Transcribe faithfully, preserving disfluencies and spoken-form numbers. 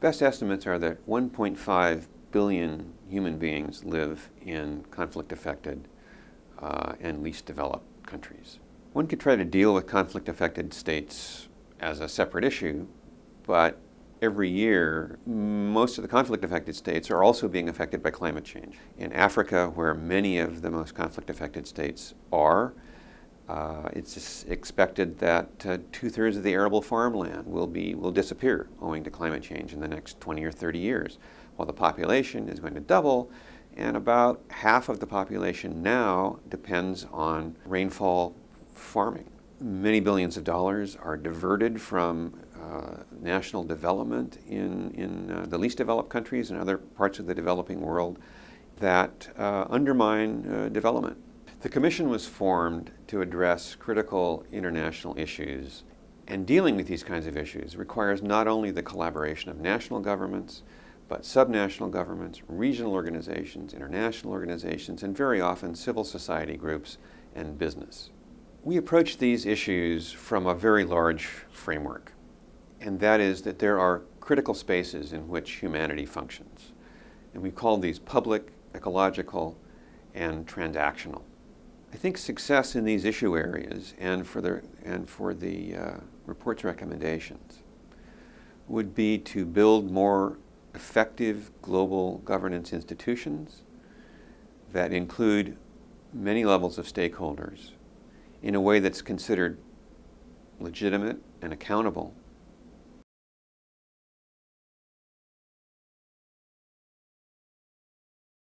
Best estimates are that one point five billion human beings live in conflict-affected uh, and least developed countries. One could try to deal with conflict-affected states as a separate issue, but every year, most of the conflict-affected states are also being affected by climate change. In Africa, where many of the most conflict-affected states are, uh, it's expected that uh, two-thirds of the arable farmland will be will disappear owing to climate change in the next twenty or thirty years, while the population is going to double, and about half of the population now depends on rainfall farming. Many billions of dollars are diverted from uh, national development in, in uh, the least developed countries and other parts of the developing world that uh, undermine uh, development. The Commission was formed to address critical international issues, and dealing with these kinds of issues requires not only the collaboration of national governments, but subnational governments, regional organizations, international organizations, and very often civil society groups and business. We approach these issues from a very large framework, and that is that there are critical spaces in which humanity functions. And we call these public, ecological, and transactional. I think success in these issue areas and for the, and for the uh, report's recommendations would be to build more effective global governance institutions that include many levels of stakeholders in a way that's considered legitimate and accountable,